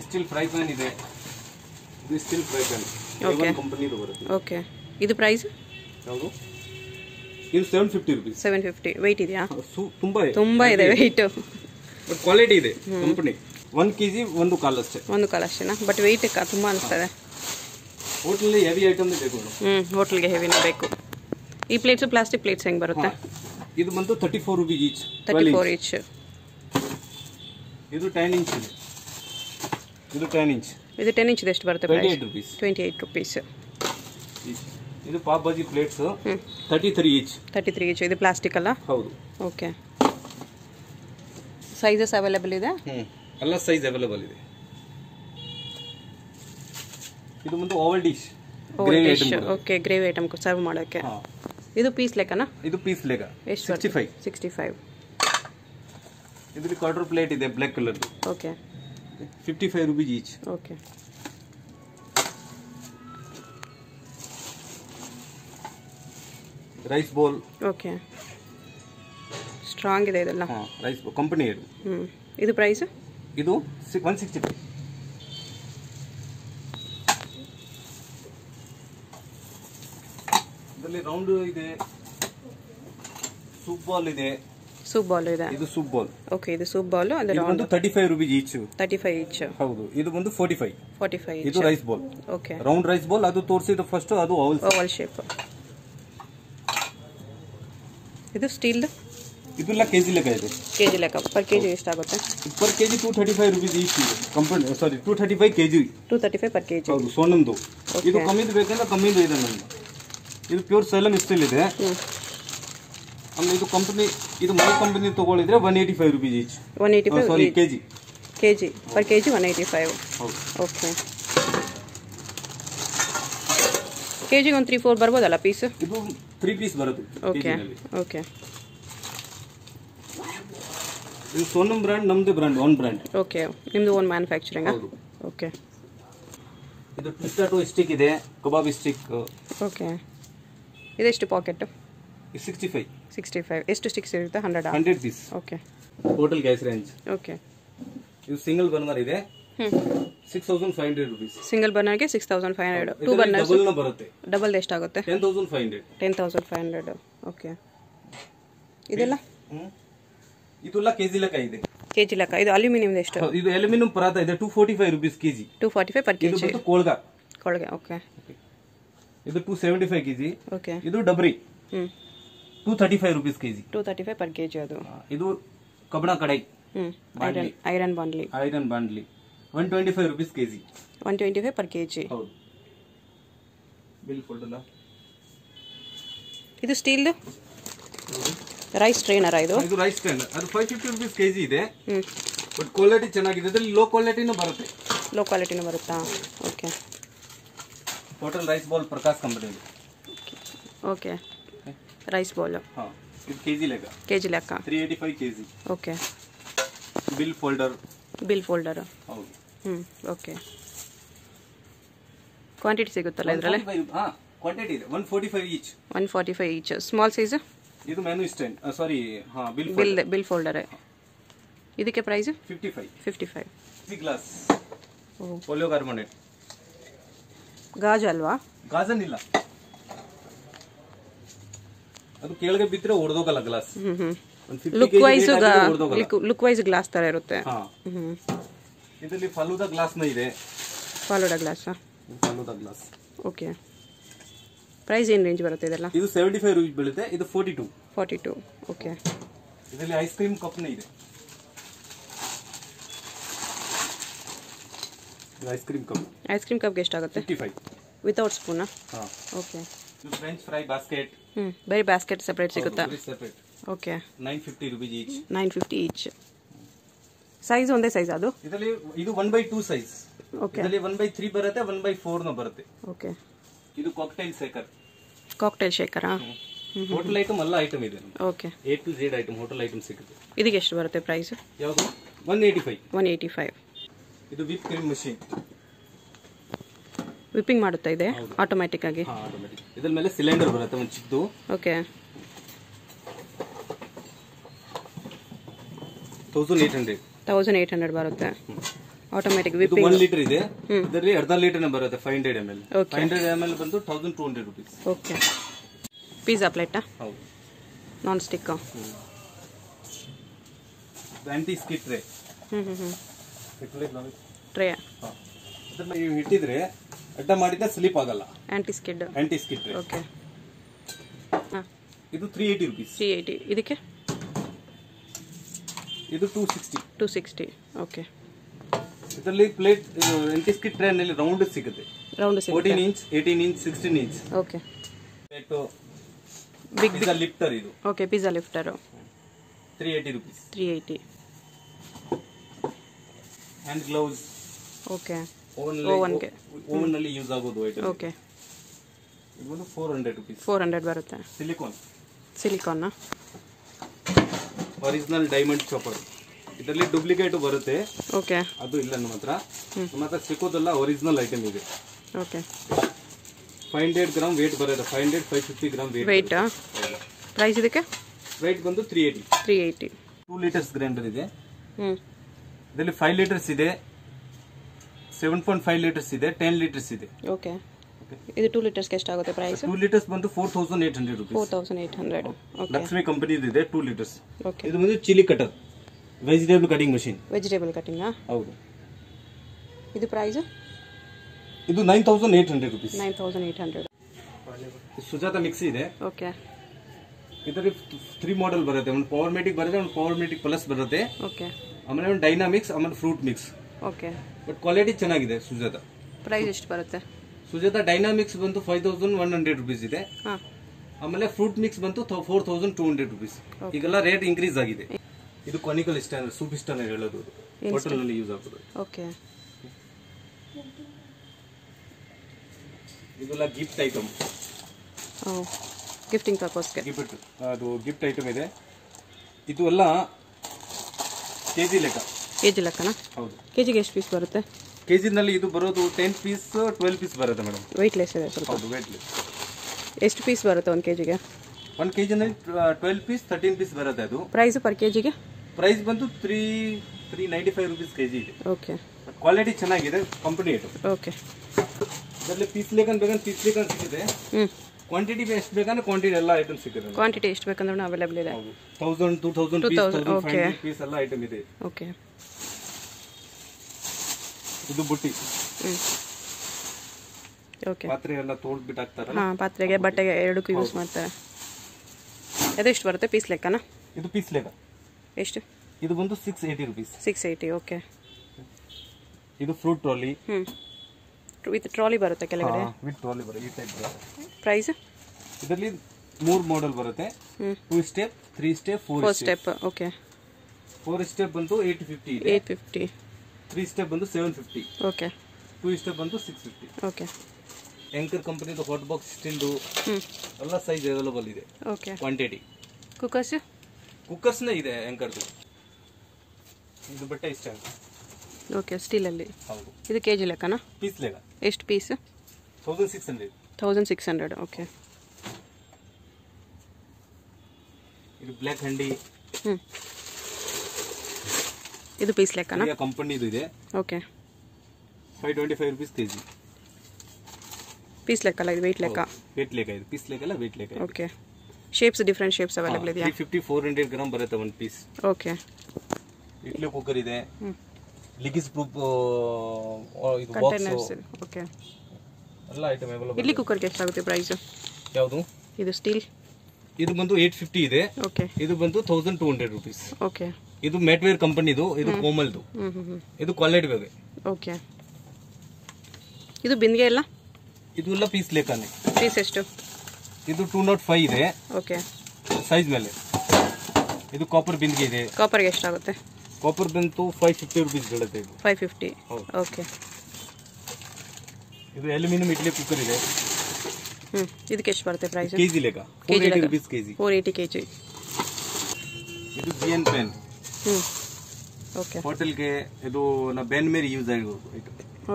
ಸ್ಟೀಲ್ ಫ್ರೈ ಪ್ಯಾನ್ ಇದೆ. ಇದು steel fry pan Avon company ದು ಬರುತ್ತೆ. ಓಕೆ. ಇದು ಪ್ರೈಸ್ ಯಾವುದು? ಇದು 750 ರೂಪಾಯಿ. 750. weight ಇದೆಯಾ? ತುಂಬಾ ಇದೆ weight. ಬಟ್ ಕ್ವಾಲಿಟಿ ಇದೆ ಕಂಪನಿ. 1 kg 1.5 ಅಷ್ಟೇ. 1.5 ಅಷ್ಟೇನಾ? ಬಟ್ weight ತುಂಬಾ ಅನ್ಸುತ್ತೆ. ಹೋಟೆಲ್ ಗೆ ಹೆವಿ ಐಟಮ್ ಬೇಕು. ಹೋಟೆಲ್ ಗೆ ಹೆವಿನೇ ಬೇಕು. ಈ ಪ್ಲೇಟ್ಸ್ ಪ್ಲಾಸ್ಟಿಕ್ ಪ್ಲೇಟ್ಸ್ ಹೆಂಗ್ ಬರುತ್ತೆ? ಇದು ಬಂತು 34 ರೂಪಾಯಿ each. 34 each. ಇದು 10 ಇಂಚ್ ಇದೆ. ಇದು 10 ಇಂಚ್ ಎಷ್ಟು ಬರುತ್ತೆ? 28 ರೂಪಾಯಿ. ಇದು ಪಾವ್ ಬಾಜಿ ಪ್ಲೇಟ್ಸ್ 33 each. ಇದು ಪ್ಲಾಸ್ಟಿಕ್ ಅಲ್ಲ. ಹೌದು. ಓಕೆ. ಸೈಜಸ್ ಅವೈಲೇಬಲ್ ಇದೆ. ಎಲ್ಲ ಸೈಜ್ ಅವೈಲೇಬಲ್ ಇದೆ. ಇದು ಒಂದು oval dish gravy item. Okay, gravy item ಕ ಸರ್ವ್ ಮಾಡೋಕೆ. ಇದು ಪೀಸ್ ಲೆಕ್ಕನಾ? ಇದು ಪೀಸ್ ಲೆಕ್ಕ 65. ಇದರಲ್ಲಿ ಕ್ವಾರ್ಟರ್ ಪ್ಲೇಟ್ ಇದೆ ಬ್ಲಾಕ್ ಕಲರ್. ಓಕೆ, 55 ರೂಪಾಯಿ each. Okay, rice bowl. Okay, strong ಇದೆ ಇದಲ್ಲ. ಹಾ, ರೈಸ್ ಬೌಲ್ ಕಂಪನಿ ಇದು. ಇದು ಪ್ರೈಸ್ ಇದು 160. ಇದರಲ್ಲಿ ರೌಂಡ್ ಇದೆ, ಸೂಪ್ ಬೌಲ್ ಇದೆ. ಸೂಪ್ ಬೌಲ್ ಇದೆ, ಇದು ಸೂಪ್ ಬೌಲ್. ಓಕೆ, ಇದು ಸೂಪ್ ಬೌಲ್ ಅದರ ಒಂದು 35 ರೂಪಾಯಿ ಈಚ್. 35 ಈಚ್. ಹೌದು, ಇದು ಒಂದು 45 ಈಚ್. ಇದು rice bowl. Okay, round rice bowl ಅದು ತೋರಿಸಿದ ಫಸ್ಟ್, ಅದು ಓವಲ್ ಶೇಪ್. ಇದು ಸ್ಟೀಲ್ ದ. ಇದಲ್ಲ ಕೆಜಿ ಲೆಕ್ಕ ಇದೆ. ಕೆಜಿ ಲೆಕ್ಕ ಪರ್ ಕೆಜಿ ಎಷ್ಟು ಆಗುತ್ತೆ? ಪರ್ ಕೆಜಿ 235 ರೂಪಾಯಿ ಈಚ್ ಇದೆ. Company sorry 235 KG. 235 per KG. ಹೌದು, ಸೋನಂದು. ಇದು ಕಮ್ಮಿದು ಬೇಕಂದ್ರೆ ಕಮ್ಮಿದು ಇದೆ ನಮಗೆ. ಇದು ಪ್ಯೂರ್ ಸೆಲಮ್ ಸ್ಟೀಲ್ ಇದೆ. ಆಮೇಲೆ ಇದು ಕಂಪನಿ, ಇದು ಮೈ ಕಂಪನಿ ತಗೊಳ್ಳಿದ್ರೆ 185 ರೂಪಾಯಿ each. 185 sorry KG. KG per KG 185. ಹೌದು. ಓಕೆ, ಕೆಜಿ ಒಂದು 3-4 ಬರಬಹುದಲ್ಲ ಪೀಸ್? ಇದು 3 ಪೀಸ್ ಬರುತ್ತೆ ಕೆಜಿನಲ್ಲಿ. ಓಕೆ, ಇದು ಸೋನಂ ಬ್ರಾಂಡ್, ನಮ್ದು ಬ್ರಾಂಡ್, ಓನ್ ಬ್ರಾಂಡ್. ಓಕೆ, ನಿಮ್ದು ಓನ್ ಮ್ಯಾನುಫ್ಯಾಕ್ಚರಿಂಗ್. ಓಕೆ, ಇದು ಪಿಸ್ಟಾಟೋ ಸ್ಟಿಕ್ ಇದೆ, ಕಬಾಬ್ ಸ್ಟಿಕ್. ಓಕೆ, ಇದು ಎಷ್ಟು ಪಾಕೆಟ್? 65. ಎಷ್ಟು ಸ್ಟಿಕ್ಸ್ ಇರುತ್ತೆ? 100 piece. Okay, total gas range. Okay, ಇದು ಸಿಂಗಲ್ ಬರ್ನರ್ ಇದೆ. 6500 rupees. ಸಿಂಗಲ್ ಬರ್ನರ್ ಗೆ 6500. ಟೂ ಬರ್ನರ್ ಡಬಲ್ ನ ಬರುತ್ತೆ. ಡಬಲ್ ಎಷ್ಟು ಆಗುತ್ತೆ? 10500. ಓಕೆ, ಇದೆಲ್ಲ ಇದುಲ್ಲ ಕೆಜಿ ಲೆಕ್ಕ ಇದೆ. ಕೆಜಿ ಲೆಕ್ಕ. ಇದು ಅಲ್ಯೂಮಿನಿಯಂ ಎಷ್ಟು? ಇದು ಅಲ್ಯೂಮಿನಿಯಂ ಪರಾತ ಇದೆ 245 rupees ಕೆಜಿ. 245 per kg. ಇದು ಕೋಳ್ಗ. ಓಕೆ, ಇದು 275 ಕೆಜಿ. ಓಕೆ, ಇದು ಡಬರಿ 235 rupees ಕೆಜಿ. 235 per kg ಅದು. ಇದು ಕಬ್ಣ ಕಡೈ ಐರನ್ ಬಾಂಡ್ಲಿ 125 rupees kg. 125 per kg. ಹೌದು, ಬಿಲ್ ಕೊಡಲ್ಲ. ಇದು ಸ್ಟೀಲ್ ರೈಸ್ ಟ್ರೈನರ್. ಇದು ರೈಸ್ ಟ್ರೈನರ್ ಅದು 550 rupees kg ಇದೆ. ಬಟ್ ಕ್ವಾಲಿಟಿ ಚೆನ್ನಾಗಿದೆ. ಅದರಲ್ಲಿ ಲೋ ಕ್ವಾಲಿಟಿನೂ ಬರುತ್ತಾ. Okay, hotel rice bowl Prakash company. Okay, rice bowl. ಹಾ, ಇದು ಕೆಜಿ ಲೆಕ್ಕ 385 kg. Okay, bill folder. ಹೌದು. ಓಕೆ, ಕ್ವಾಂಟಿಟಿ ಸಿಗುತ್ತಲ್ಲ ಇದರಲ್ಲಿ? ಹಾ, ಕ್ವಾಂಟಿಟಿ ಇದೆ 145 each. ಸ್ಮಾಲ್ ಸೈಜ್ ಇದು ಮೆನು ಸ್ಟ್ಯಾಂಡ್ ಸಾರಿ ಹಾ ಬಿಲ್ ಫೋಲ್ಡರ್. ಇದಕ್ಕೆ ಪ್ರೈಸ್ 55. ಸಿ ಗ್ಲಾಸ್ ಪೊಲಿಯೋಕಾರ್ಬನೇಟ್. ಗಾಜ್ ಅಲ್ವಾ? ಗಾಜನ್ ಇಲ್ಲ, ಅದು ಕೆಳಗೆ ಬಿದ್ರೆ ಹೊರದೋಗಲ್ಲ ಗ್ಲಾಸ್. ಲುಕ್ ವೈಸ್ ಗ್ಲಾಸ್ ತರ ಇರುತ್ತೆ. ಇದರಲ್ಲಿ ಫಾಲೂದಾ ಗ್ಲಾಸ್. ಓಕೆ, ಪ್ರೈಸ್ ಏನು ರೇಂಜ್ ಬರುತ್ತೆ ಇದೆಲ್ಲ? ಇದು 75 ರೂಪಾಯಿ ಬೀಳುತ್ತೆ. ಇದು 42. ಓಕೆ, ಇದರಲ್ಲಿ ಐಸ್ ಕ್ರೀಮ್ ಕಪ್ನೇ ಇದೆ. ಐಸ್ ಕ್ರೀಮ್ ಕಪ್ ಎಷ್ಟು ಆಗುತ್ತೆ? 55 ವಿತೌಟ್ ಸ್ಪೂನ್. ಹಾ, ಓಕೆ. ಇದು ಫ್ರೆಂಚ್ ಫ್ರೈ ಬಾಸ್ಕೆಟ್. ಬೇರೆ ಬಾಸ್ಕೆಟ್ ಸೆಪರೇಟ್ ಸಿಗುತ್ತಾ? ಓಕೆ, 950 ರೂಪಾಯಿ each. 950 each. ಸೈಜ್ ಒಂದೇ ಸೈಜ್ ಅದು? ಇದರಲ್ಲಿ ಇದು 1/2 ಸೈಜ್. ಓಕೆ, ಇದರಲ್ಲಿ 1/3 ಬರುತ್ತೆ, 1/4 ನ ಬರುತ್ತೆ. ಓಕೆ, ಇದು ಕಾಕ್ಟೇಲ್ ಶೇಕರ್. ಹೋಟೆಲ್ ಐಟಂ ಎಲ್ಲ ಐಟಂ ಇದೆ. Okay, A to Z item hotel item ಸಿಗುತ್ತೆ. ಇದಕ್ಕೆ ಎಷ್ಟು ಬರುತ್ತೆ ಪ್ರೈಸ್? ಯಾವುದು 185. ಇದು ವಿಪ್ ಕ್ರೀಮ್ ಮಷೀನ್, ವಿಪಿಂಗ್ ಮಾಡುತ್ತಾ ಇದೆ ಆಟೋಮ್ಯಾಟಿಕ್ ಆಗಿ. ಹಾ, ಆಟೋಮ್ಯಾಟಿಕ್. ಇದರ ಮೇಲೆ ಸಿಲಿಂಡರ್ ಬರುತ್ತೆ ಒಂದು ಚಿಕ್ಕದು. ಓಕೆ, 1800 ಬರುತ್ತೆ ಆಟೋಮ್ಯಾಟಿಕ್ ವಿಪಿಂಗ್. ಇದು 1 ಲೀಟರ್ ಇದೆ. ಇದರಲ್ಲಿ 1/2 ಲೀಟರ್ ನ ಬರುತ್ತೆ 500 ml. 500 ml ಬಂತು 1200 ರೂಪಾಯಿ. Okay, pizza plate. ಹೌದು, non stick. Anti skid tray. Tray ಅದನ್ನ ನೀವು ಹಿಡಿದ್ರೆ ಅಡ್ಡ ಮಾಡಿದ್ರೆ ಸ್ಲಿಪ್ ಆಗಲ್ಲ. Aunty skid tray. ಓಕೆ, ಇದು 380 ರೂಪಾಯಿ. 380. ಇದಕ್ಕೆ ಇದು 260. ಓಕೆ, ಇದರಲ್ಲಿ ಪ್ಲೇಟ್ ಎಂಟಿ ಸ್ಕಿಟ್ ಟ್ರೇ ನಲ್ಲಿ ರೌಂಡ್ ಸಿಗುತ್ತೆ 14 inch, 18 inch, 16 inch. Okay, plate big pizza lifter ಇದು. ಓಕೆ, ಪಿಜ್ಜಾ ಲಿಫ್ಟರ್ 380 ರೂಪಾಯಿ. hand gloves. Okay. Only use agodu item. Okay. It was 400 rupees. 400 ಬರುತ್ತೆ. Silicone na. Original diamond chopper. ಇದರಲ್ಲಿ duplicate ಬರುತ್ತೆ. Okay. ಅದು ಇಲ್ಲ ನಮ್ಮ ಹತ್ರ ಸಿಕ್ಕೋದಲ್ಲ original item ಇದೆ. Okay. 500 ग्राम weight ಬರುತ್ತೆ. 550 ಗ್ರಾಂ weight. ಪ್ರೈಸ್ ಇದಕ್ಕೆ? weight ಬಂದು 380. 2 liters grinder ಇದೆ. ಇದರಲ್ಲಿ 5 liters ಇದೆ. 7.5 liters ಇದೆ. 10 liters ಇದೆ. Okay. ಇದು 2 liters ಗೆ ಎಷ್ಟಾಗುತ್ತೆ ಪ್ರೈಸ್? 2 liters ಬಂದು 4800 ರೂಪಾಯಿ. 4800. Okay. ಲಕ್ಷ್ಮಿ ಕಂಪನಿ ಇದೆ 2 liters. Okay. ಇದು ಬಂದು chili cutter. Vegetable cutting machine. Vegetable cutting ಆ? ಹೌದು. ಇದು ಪ್ರೈಸ್? ಇದು 9800 ರೂಪಾಯಿ. 9800. ಸುಜಾತಾ ಮಿಕ್ಸಿ ಇದೆ. ಓಕೆ. ಇದರಲ್ಲಿ 3 ಮಾಡೆಲ್ ಬರುತ್ತೆ. ಒಂದು ಪವರ್ ಮ್ಯಾಟಿಕ್ ಬರುತ್ತೆ, ಒಂದು ಪವರ್ ಮ್ಯಾಟಿಕ್ ಪ್ಲಸ್ ಬರುತ್ತೆ. ಓಕೆ. ಆಮೇಲೆ ಒಂದು ಡೈನಾಮಿಕ್ಸ್, ಆಮೇಲೆ fruit mix. Okay. But quality ಚೆನ್ನಾಗಿದೆ ಸುಜಾತಾ. ಪ್ರೈಸ್ ಎಷ್ಟು ಬರುತ್ತೆ? ಸುಜಾತಾ ಡೈನಾಮಿಕ್ಸ್ ಬಂತು 5100 ರೂಪಾಯಿ ಇದೆ. ಹಾ. ಆಮೇಲೆ ಫ್ರೂಟ್ ಮಿಕ್ಸ್ ಬಂತು 4200 ರೂಪಾಯಿ. ಈಗೆಲ್ಲ ರೇಟ್ ಇನ್ಕ್ರೀಸ್ ಆಗಿದೆ. ಇದು ಕೋನಿಕಲ್ ಸ್ಟ್ಯಾಂಡ್ ಸೂಪ್ ಸ್ಟ್ಯಾಂಡ್ ಹೇಳೋದು. ಹೋಟೆಲ್ ನಲ್ಲಿ ಯೂಸ್ ಆಗುತ್ತೆ. ಓಕೆ. ಇದಲ್ಲ ಗಿಫ್ಟ್ ಐಟಂ. ಓ ಗಿಫ್ಟಿಂಗ್ ಪರ್ಪಸ್ ಗೆ. ಅದು ಗಿಫ್ಟ್ ಐಟಂ ಇದೆ. ಇದು ಎಲ್ಲ ಕೆಜಿ ಲೆಕ್ಕ. ಕೆಜಿ ಲೆಕ್ಕನಾ? ಹೌದು. ಕೆಜಿ ಗೆ ಎಷ್ಟು ಪೀಸ್ ಬರುತ್ತೆ? ಕೆಜಿ ನಲ್ಲಿ ಇದು ಬರೋದು 10 ಪೀಸ್ 12 ಪೀಸ್ ಬರುತ್ತೆ ಮೇಡಂ. weight less ಇದೆ ಸ್ವಲ್ಪ. ಹೌದು weight less. ಎಷ್ಟು ಪೀಸ್ ಬರುತ್ತೆ 1 ಕೆಜಿ ಗೆ? 1 ಕೆಜಿ ನಲ್ಲಿ 12 ಪೀಸ್ 13 ಪೀಸ್ ಬರುತ್ತೆ ಅದು. ಪ್ರೈಸ್ ಪರ್ ಕೆಜಿ ಗೆ? ಪ್ರೈಸ್ ಬಂತು 395 ರೂಪಾಯಿ ಕೆಜಿ ಇದೆ. ಓಕೆ. ಕ್ವಾಲಿಟಿ ಚೆನ್ನಾಗಿದೆ ಕಂಪನಿ ಇದು. ಓಕೆ. ಇದರಲ್ಲಿ ಪೀಸ್ ಲೇಕನ್ ಸಿಗುತ್ತೆ. ಕ್ವಾಂಟಿಟಿ ಎಷ್ಟು ಬೇಕಂದ್ರೆ ಕ್ವಾಂಟಿಟಿ ಎಲ್ಲ ಐಟಮ್ಸ್ ಸಿಗುತ್ತೆ. ಕ್ವಾಂಟಿಟಿ ಎಷ್ಟು ಬೇಕಂದ್ರೆ ಅವೈಲೇಬಲ್ ಇದೆ. 1000 2000 ಪೀಸ್ 1500 ಪೀಸ್ ಎಲ್ಲ ಐಟಮ್ ಇದೆ. ಓಕೆ. ಇದು ಬುಟ್ಟಿ. ಓಕೆ. ಪಾತ್ರೆ ಎಲ್ಲ ತೋಳ್ದು ಬಿಟ್ ಹಾಕ್ತಾರಲ್ಲ. ಹಾ, ಪಾತ್ರೆಗೆ ಬಟ್ಟೆಗೆ ಎರಡಕ್ಕೂ ಯೂಸ್ ಮಾಡ್ತಾರೆ. ಇದು ಎಷ್ಟು ಬರುತ್ತೆ ಪೀಸ್ ಲೆಕ್ಕನಾ? ಇದು ಪೀಸ್ ಲೆಕ್ಕ. ಎಷ್ಟು? ಇದು ಬಂದು 680 ರೂಪಾಯಿ. 680. ಓಕೆ. ಇದು ಫ್ರೂಟ್ ಟ್ರಾಲಿ. ವಿತ್ ಟ್ರಾಲಿ ಬರುತ್ತೆ ಕೆಳಗಡೆ. ಹಾ, ವಿತ್ ಟ್ರಾಲಿ ಬರುತ್ತೆ. ಈ ಟೈಪ್ ಬರುತ್ತೆ. ಪ್ರೈಸ್? ಇದರಲ್ಲಿ 3 ಮಾಡೆಲ್ ಬರುತ್ತೆ. 2 step, 3 step, 4 step. 4 step. Okay. 4 step ಬಂತು 850 ಇದೆ. 850. 3 ಸ್ಟೆಪ್ ಬಂತು 750. ಓಕೆ. 2 ಸ್ಟೆಪ್ ಬಂತು 650. Okay. Anchor company the hot box still do alla size available ide. Okay. Quantity cookers na ide Anchor du. Idu batte stand. Okay, steel alli. Haudu. Idu kg lekka na? Piece lekka. Est piece? 1600. 1600. Okay. Idu black handi. Idu piece lekka na? Iya company du ide. Okay. 525 rupees kg. Piece लेका like weight लेका है piece लेका ला weight लेका है. Okay. Shapes different shapes available ಇದೆ. 350 400 gram ಬರುತ್ತೆ ಒಂದು ಪೀಸ್. ಓಕೆ. ಇಡ್ಲಿ ಕುಕ್ಕರ್ ಇದೆ. ಲಿಗಿಸ್ ಪ್ರೂಫ್ ಇದು ಬಾಕ್ಸ್. ಓಕೆ. ಎಲ್ಲ ಐಟಮ್ अवेलेबल. ಇಡ್ಲಿ ಕುಕ್ಕರ್ ಗೆ ಎಷ್ಟಾಗುತ್ತೆ ಪ್ರೈಸ್? ಯಾವುದು? ಇದು ಸ್ಟೀಲ್. ಇದು ಬಂದು 850 ಇದೆ. ಓಕೆ. ಇದು ಬಂದು 1200 ರೂಪಾಯಿ. ಓಕೆ. ಇದು ಮ್ಯಾಟ್ವೇರ್ ಕಂಪನಿ ಇದು ಕೋಮಲ್ ದು. ಇದು ಕ್ವಾಲಿಟಿ ಬೇರೆ. ಓಕೆ. ಇದು ಬಿಂದಿಗೆ ಇಲ್ಲ. ಇದಲ್ಲ ಪೀಸ್ ಲೇಕನೆ. ಪೀಸ್ ಎಷ್ಟು? ಇದು 205 ಇದೆ. ಓಕೆ. ಸೈಜ್ ಮೇಲೆ. ಇದು ಕಾಪರ್ ಬಿಂದಿಗೆ ಇದೆ. ಕಾಪರ್ ಗೆ ಎಷ್ಟು ಆಗುತ್ತೆ? ಕಾಪರ್ ಬಂತು 550 ರೂಪಾಯಿ ಬೀಳುತ್ತೆ ಇದು. 550. ಓಕೆ. ಇದು ಅಲ್ಯೂಮಿನಿಯಂ ಇಡ್ಲಿ ಕುಕ್ಕರ್ ಇದೆ. ಇದಕ್ಕೆ ಎಷ್ಟು ಬರುತ್ತೆ ಪ್ರೈಸ್? ಕೆಜಿ ಲೇಕ 480 ರೂಪಾಯಿ ಕೆಜಿ. 480 ಕೆಜಿ. ಇದು ಬಿಎನ್ ಪೆನ್. ಓಕೆ. ಹೋಟೆಲ್ ಗೆ ಇದು ನಾ ಬೆನ್ ಮೇರಿ ಯೂಸ್ ಆಗೋದು.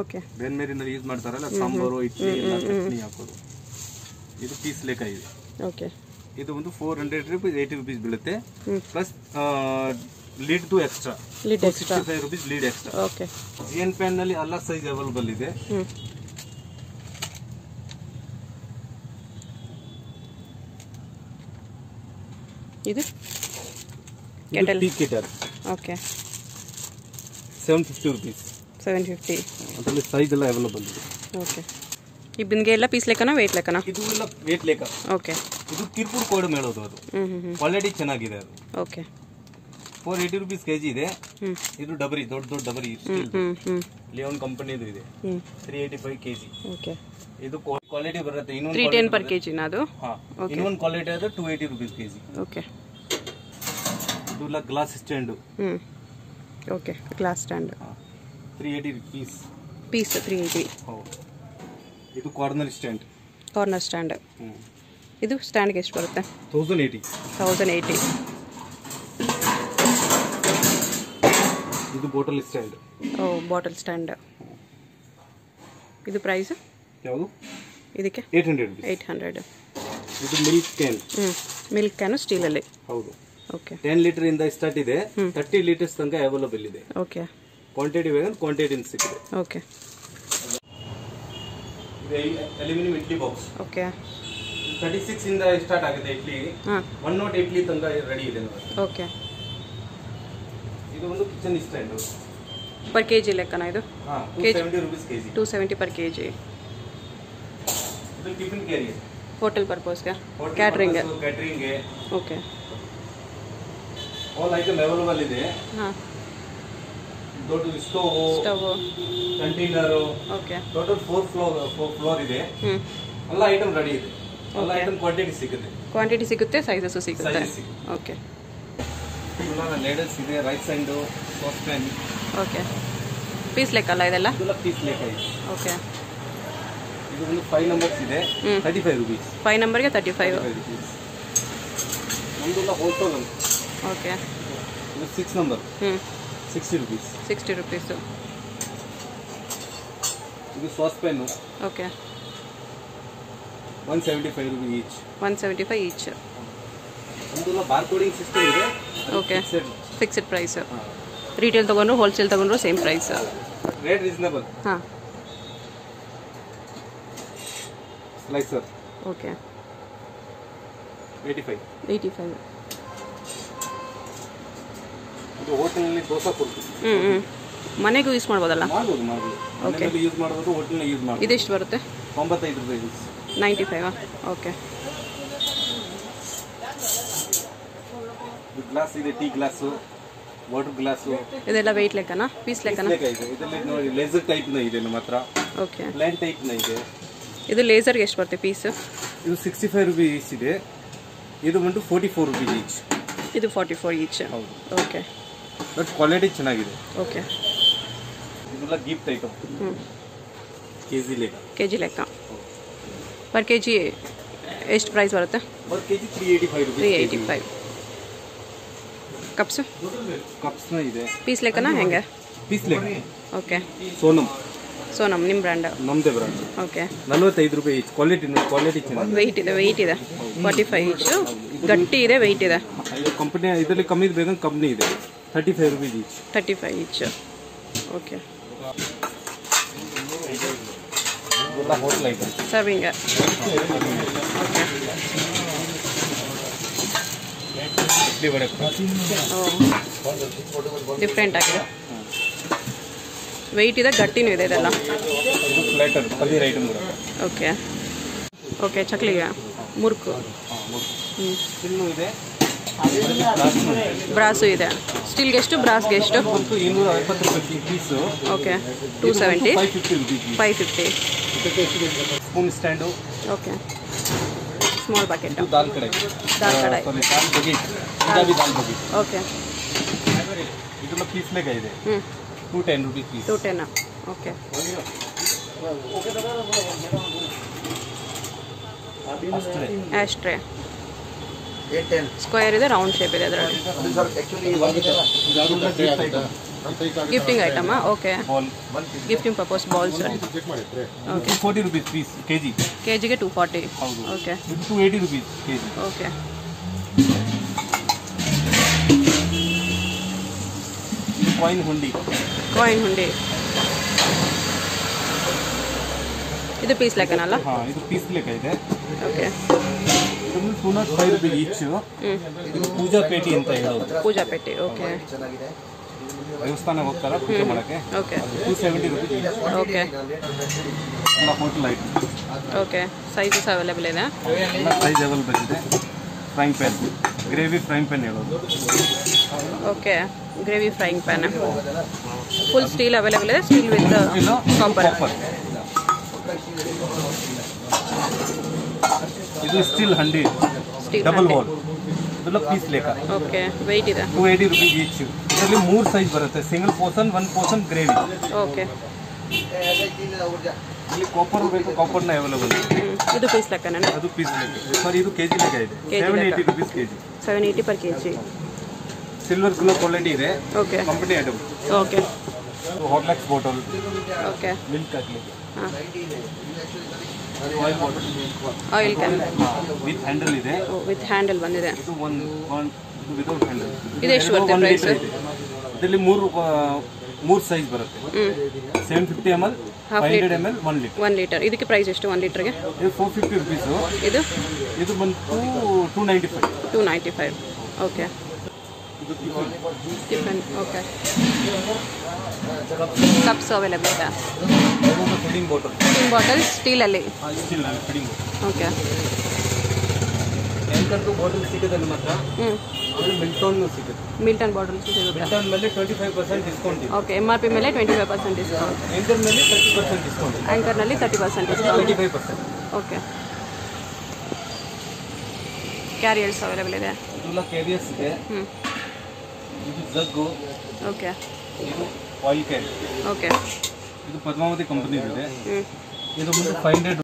ಓಕೆ. ಬೆನ್ ಮೇರಿನಲ್ಲಿ ಯೂಸ್ ಮಾಡ್ತಾರಲ್ಲ ಸಾಂಬಾರು ಇಡ್ಲಿ ಎಲ್ಲ ಚಟ್ನಿ ಹಾಕೋದು. ಇದು ಪೀಸ್ ಲೇಕ ಇದೆ. ಓಕೆ. ಇದು ಒಂದು 400 ರೂಪಾಯಿ 80 ರೂಪಾಯಿ ಬೀಳುತ್ತೆ. Plus lid to extra. Lid extra 65 ರೂಪಾಯಿ lid extra. Okay. GN pan ನಲ್ಲಿ ಎಲ್ಲ ಸೈಜ್ ಅವೈಲೇಬಲ್ ಇದೆ. ಇದು ಕೆಟಲ್ ಟೀ ಕೆಟಲ್. ಓಕೆ. 750 ರೂಪಾಯಿ. 750. ಅದರಲ್ಲಿ ಸೈಜ್ ಎಲ್ಲ ಅವೈಲೇಬಲ್ ಇದೆ. ಓಕೆ. ಈ ಬಿಂದಿಗೆ ಎಲ್ಲ ಪೀಸ್ ಲೇಕನ weight ಲೇಕನ? ಇದು ಎಲ್ಲ weight ಲೇಕ. ಓಕೆ. ಇದು ತಿರ್ಪುರ್ ಕೋಡ್ ಮೇಳೋದು ಅದು. ಕ್ವಾಲಿಟಿ ಚೆನ್ನಾಗಿದೆ ಅದು. ಓಕೆ. 480 ರೂಪಾಯಿ ಕೆಜಿ ಇದೆ. ಇದು ಡಬರಿ ದೊಡ್ಡ ಡಬರಿ ಸ್ಟೀಲ್. ಲಿಯೋನ್ ಕಂಪನಿ ಇದು ಇದೆ. 385 ಕೆಜಿ. ಓಕೆ. ಇದು ಕ್ವಾಲಿಟಿ ಬರುತ್ತೆ ಇನ್ನೊಂದು 310 per kg ನಾ ಅದು. ಹಾ. ಇನ್ನೊಂದು ಕ್ವಾಲಿಟಿ ಅದು 280 ರೂಪಾಯಿ ಕೆಜಿ. ಓಕೆ. ಇದು ಎಲ್ಲ glass stand. Okay glass stand 380 piece piece 380 हो ಇದು ಕಾರ್ನರ್ ಸ್ಟ್ಯಾಂಡ್ ಇದು ಸ್ಟ್ಯಾಂಡ್ ಗೆ ಎಷ್ಟು ಬರುತ್ತೆ 1080 ಇದು ಬಾಟಲ್ ಸ್ಟ್ಯಾಂಡ್ ಓ ಬಾಟಲ್ ಸ್ಟ್ಯಾಂಡ್ ಇದು ಪ್ರೈಸ್ ಯಾವುದು ಇದಕ್ಕೆ 800 ಇದು milk can milk can steel ಅಲ್ಲಿ ಹೌದು ಓಕೆ 10 ಲೀಟರ್ ಇಂದ ಸ್ಟಾರ್ಟ್ ಇದೆ 30 ಲೀಟರ್ಸ್ ತನಕ ಅವೈಲೇಬಲ್ ಇದೆ ಓಕೆ ಕ್ವಾಂಟಿಟಿ ವೇಗನ್ ಕ್ವಾಂಟಿಟಿ ಇನ್ ಸಿಕ್ಕಿದೆ ಓಕೆ ಇದು ಅಲ್ಯೂಮಿನಿಯಂ ಇಡ್ಲಿ ಬಾಕ್ಸ್ ಓಕೆ 36 ಇಂದ ಸ್ಟಾರ್ಟ್ ಆಗುತ್ತೆ ಇಡ್ಲಿ 108 ಇಡ್ಲಿ ತನಕ ರೆಡಿ ಇದೆ ಓಕೆ ಇದು ಒಂದು ಕಿಚನ್ ಸ್ಟ್ಯಾಂಡ್ ಪರ್ ಕೆಜಿ ಲೆಕ್ಕನ ಇದು ಹಾ 270 ರೂಪಾಯಿ ಕೆಜಿ 270 ಪರ್ ಕೆಜಿ ಇದು ಟಿಫಿನ್ ಕ್ಯಾರಿಯರ್ ಹೋಟೆಲ್ ಪರ್ಪಸ್ ಗೆ ಕ್ಯಾಟರಿಂಗ್ ಗೆ ಓಕೆ ಆಲ್ ಐಟಮ್ ಅವೈಲೇಬಲ್ ಇದೆ ಹಾ total stove container okay total 4 floor ಇದೆ ಎಲ್ಲ ಐಟಂ ರೆಡಿ ಇದೆ ಎಲ್ಲ ಐಟಂ ಕ್ವಾಂಟಿಟಿ ಸಿಗುತ್ತೆ ಸೈಜಸ್ ಸಿಗುತ್ತೆ ಓಕೆ ಇಲ್ಲನ ಲೇಡಲ್ಸ್ ಇದೆ right side sauce pan okay piece ಲೆಕ್ಕ ಅಲ್ಲ ಇದೆಲ್ಲ ಇದೆಲ್ಲ ಪೀಸ್ ಲೆಕ್ಕ ಇದೆ ಓಕೆ ಇದು ಒಂದು 5 ನಂಬರ್ಸ್ ಇದೆ 35 ರೂಪಾಯಿ 5 ನಂಬರ್ ಗೆ 35 ನಮ್ಮದಲ್ಲ ಹೋಟೆಲ್ ಓಕೆ ಇದು 6 ನಂಬರ್ 60 rupees ಇದು sauce pan okay 175 rupees each 175 each ಒಂದಲ್ಲ ಬಾರ್ ಕೋಡಿಂಗ್ ಸಿಸ್ಟಮ್ ಇದೆ ಓಕೆ ಫಿಕ್ಸ್ಡ್ ಪ್ರೈಸ್ ರಿಟೇಲ್ ತಗೊಂಡ್ರು ಹೋಲ್ಸೇಲ್ ತಗೊಂಡ್ರು ಸೇಮ್ ಪ್ರೈಸ್ ರೇಟ್ ರೀಸನಬಲ್ ಹಾ ಸ್ಲೈಸರ್ ಓಕೆ 85 ಇದು ಹೋಟೆಲ್ ನಲ್ಲಿ ದೋಸಾ ಕೊಡ್ತೀವಿ ಮನೆಗೂ ಯೂಸ್ ಮಾಡಬಹುದು ಓಕೆ ಮನೆಗೂ ಯೂಸ್ ಮಾಡಬಹುದು ಹೋಟೆಲ್ ನಲ್ಲಿ ಯೂಸ್ ಮಾಡಬಹುದು ಇದೆಷ್ಟು ಬರುತ್ತೆ 95 ರೂಪಾಯಿ 95 ಓಕೆ ಈ ಗ್ಲಾಸ್ ಇದೆ ಟೀ ಗ್ಲಾಸ್ ವಾಟರ್ ಗ್ಲಾಸ್ ಇದೆಲ್ಲ weight ಲೆಕ್ಕನಾ ಪೀಸ್ ಲೆಕ್ಕನಾ ಇದರಲ್ಲಿ ನೋಡಿ ಲೇಸರ್ ಟೈಪ್ ನ ಇದೆ ನಮ್ಮತ್ರ ಓಕೆ ಪ್ಲೇನ್ ಟೈಪ್ ನ ಇದೆ ಇದು ಲೇಸರ್ ಗೆ ಎಷ್ಟು ಬರುತ್ತೆ ಪೀಸ್ ಇದು 65 ರೂಪಾಯಿ each ಇದೆ ಇದು ಬಂತು 44 ರೂಪಾಯಿ each ಇದು 44 each ಹೌದು ಓಕೆ ಬಟ್ ಕ್ವಾಲಿಟಿ ಚೆನ್ನಾಗಿದೆ ಓಕೆ ಇದಲ್ಲ ಗಿಫ್ಟ್ ಐಟಂ kg ಲೆಕ್ಕ ಪರ್ kg ಎಷ್ಟು ಪ್ರೈಸ್ ಬರುತ್ತೆ ಪರ್ kg 385 ಕಪ್ಸ್ ನ ಇದೆ ಪೀಸ್ ಲೆಕ್ಕನಾ ಹೆಂಗೆ ಪೀಸ್ ಲೆಕ್ಕ ಓಕೆ ಸೋನಮ್ ನಿಮ್ಮ ಬ್ರಾಂಡ್ ನಮ್ಮದೇ ಬ್ರಾಂಡ್ ಓಕೆ 45 ರೂಪಾಯಿ each ಕ್ವಾಲಿಟಿ ಚೆನ್ನಾಗಿದೆ weight ಇದೆ 45 each ಗಟ್ಟಿ ಇದೆ weight ಇದೆ ಕಂಪನಿ ಇದರಲ್ಲಿ ಕಮ್ಮಿ ಇದೆ ಕಂಪನಿ ಇದೆ 35 ರೂಪಾಯಿ each 35 each ಓಕೆ ಇದಲ್ಲ hotel item serving okay idli vada different ಆಗಿದೆ weight ಇದೆ ಗಟ್ಟಿನೂ ಇದೆ ಇದೆಲ್ಲ ಇದು ಪ್ಲೇಟರ್ ಪನ್ನೀರ್ ಐಟಂ ಬರುತ್ತೆ ಓಕೆ ಓಕೆ ಚಕ್ಲಿಗೆ ಮುರ್ಕು ಇನ್ನು ಇದೆ ಬ್ರಾಸ್ ಇದೆ ಸ್ಟೀಲ್ ಗೆ ಎಷ್ಟು ಬ್ರಾಸ್ ಗೆ ಎಷ್ಟು 250 ರೂಪಾಯಿ piece okay 270 550 spoon stand okay small bucket ಇದು ದಾಲ್ ಕಡಾಯಿ ಸಾರಿ ದಾಲ್ ಬಕೆಟ್ ಓಕೆ ಇದನ್ನ ಪೀಸ್ ಲೆಕ್ಕ ಇದೆ 210 ರೂಪಾಯಿ piece 210 okay ashtray 810 square ಇದೆ ರೌಂಡ್ ಶೇಪ್ ಇದೆ ಅದರಲ್ಲಿ sir actually gifting item okay gifting purpose bowl sir okay 40 ರೂಪಾಯಿ ಪೀಸ್ kg ಗೆ 240 ಓಕೆ 280 ರೂಪಾಯಿ kg ಓಕೆ ಕಾಯಿನ್ ಹುಂಡಿ ಇದು ಪೀಸ್ ಲೆಕ್ಕನಲ್ಲ ಹಾ ಇದು ಪೀಸ್ ಲೆಕ್ಕ ಇದೆ ಓಕೆ ಇದು 205 ರೂಪಾಯಿ each ಇದು ಪೂಜಾ ಪೇಟಿ ಓಕೆ ಚೆನ್ನಾಗಿದೆ ದೇವಸ್ಥಾನಕ್ಕೆ ಹೋಗ್ತಾರಾ ಪೂಜೆ ಮಾಡಕ್ಕೆ ಓಕೆ 270 ರೂಪಾಯಿ ಓಕೆ ನಮ್ಮ hotel item okay sizes available ಇದೆ ಸೈಜ್ ಅವೈಲೇಬಲ್ ಇದೆ frying pan gravy frying pan ಹೇಳೋದು okay gravy frying pan full steel available ಇದೆ ಸ್ಟೀಲ್ ವಿತ್ ಕಾಪರ್ ಇದು ಸ್ಟೀಲ್ ಹಂಡಿ ಡಬಲ್ ಬಾಲ್ ಇದಲ್ಲ ಪೀಸ್ ಲೆಕ್ಕ ಓಕೆ weight ಇದೆ 280 ರೂಪಾಯಿ each जनरली मूर सैज बರುತ್ತೆ single portion one portion gravy okay ಇಲ್ಲಿ ಕಾಪರ್ ಬೇಕು ಕಾಪರ್ ನ ಅವೈಲೇಬಲ್ ಇದು ಪೀಸ್ ಲೆಕ್ಕನೇ ಅದು ಪೀಸ್ ಲೆಕ್ಕ ಸರ್ ಇದು ಕೆಜಿ ಲೆಕ್ಕ ಇದೆ 780 ರೂಪಾಯಿ ಕೆಜಿ 780 per kg ಸಿಲ್ವರ್ ಗುಲೋ ಕ್ವಾಲಿಟಿ ಇದೆ okay company item okay hot lux bottle okay milk ಹಾಕಲಿ ಹಾ ಆಯಿಲ್ ಕ್ಯಾನ್ ವಿತ್ ಹ್ಯಾಂಡಲ್ ಇದೆ ವಿತ್ ಹ್ಯಾಂಡಲ್ ಬಂದಿದೆ ಇದು ಒಂದು ವಿಥೌಟ್ ಹ್ಯಾಂಡಲ್ ಇದೆ ಎಷ್ಟು ಬರುತ್ತೆ ಪ್ರೈಸ್ ಇದರಲ್ಲಿ ಮೂರು ಸೈಜ್ ಬರುತ್ತೆ 750 ml 500 ml 1 ಲೀಟರ್ 1 ಲೀಟರ್ ಇದಕ್ಕೆ ಪ್ರೈಸ್ ಎಷ್ಟು 1 ಲೀಟರ್ ಗೆ ಇದು 450 ರೂಪಾಯಿ ಇದು ಇದು ಬಂತು 295 ಓಕೆ ಇದು ಡಿಫರೆಂಟ್ ಓಕೆ ಕಪ್ಸ್ ಅವೈಲೇಬಲ್ ಇದೆ ಫಿಲ್ಲಿಂಗ್ ಬಾಟಲ್ ಸ್ಟೀಲ್ ಅಲ್ಲಿ ಸ್ಟೀಲ್ ಅಲ್ಲಿ ಫಿಲ್ಲಿಂಗ್ ಬಾಟಲ್ ಓಕೆ ಎಂಟರ್ ದು ಬಾಟಲ್ ಸಿಗುತ್ತೆ ನಿಮ್ಮ ಹತ್ರ मिल्टन सिगुत्ते मिल्टन बॉटल सिगुत्ते मिल्टन ಮೇಲೆ 25% ಡಿಸ್ಕೌಂಟ್ ಇದೆ ಓಕೆ MRP ಮೇಲೆ 25% ಡಿಸ್ಕೌಂಟ್ Anchor ಮೇಲೆ 30% ಡಿಸ್ಕೌಂಟ್ Anchor ನಲ್ಲಿ 30% ಡಿಸ್ಕೌಂಟ್ 25% ಓಕೆ ಕ್ಯಾರಿಯರ್ಸ್ ಅವೈಲೇಬಲ್ ಇದೆ ಇದಲ್ಲ ಕ್ಯಾರಿಯರ್ಸ್ ಇದೆ ಇದು ಜಗ್ಗು ಓಕೆ ಇದು ಆಯಿಲ್ ಕ್ಯಾನ್ ಓಕೆ ಇದು ಪದ್ಮಾವತಿ ಕಂಪನಿ ಇದೆ ಇದು 500